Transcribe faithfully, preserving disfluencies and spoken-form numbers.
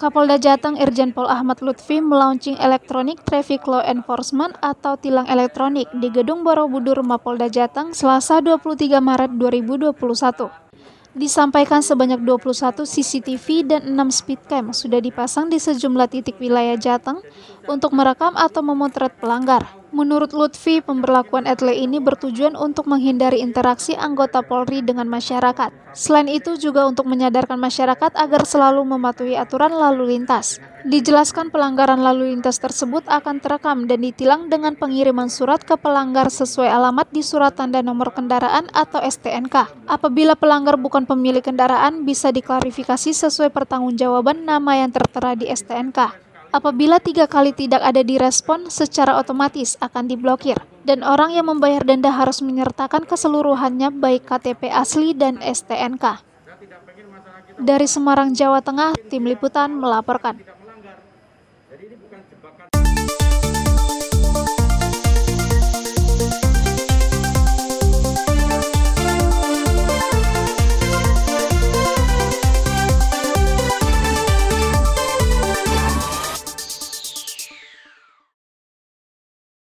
Kapolda Jateng Irjen Pol Ahmad Luthfi melaunching Electronic Traffic Law Enforcement atau tilang elektronik di Gedung Borobudur Mapolda Jateng Selasa dua puluh tiga Maret dua ribu dua puluh satu. Disampaikan sebanyak dua puluh satu C C T V dan enam speedcam sudah dipasang di sejumlah titik wilayah Jateng untuk merekam atau memotret pelanggar. Menurut Luthfi, pemberlakuan etle ini bertujuan untuk menghindari interaksi anggota Polri dengan masyarakat. Selain itu juga untuk menyadarkan masyarakat agar selalu mematuhi aturan lalu lintas. Dijelaskan pelanggaran lalu lintas tersebut akan terekam dan ditilang dengan pengiriman surat ke pelanggar sesuai alamat di surat tanda nomor kendaraan atau S T N K. Apabila pelanggar bukan pemilik kendaraan, bisa diklarifikasi sesuai pertanggungjawaban nama yang tertera di S T N K. Apabila tiga kali tidak ada direspon, secara otomatis akan diblokir. Dan orang yang membayar denda harus menyertakan keseluruhannya baik K T P asli dan S T N K. Dari Semarang, Jawa Tengah, Tim Liputan melaporkan.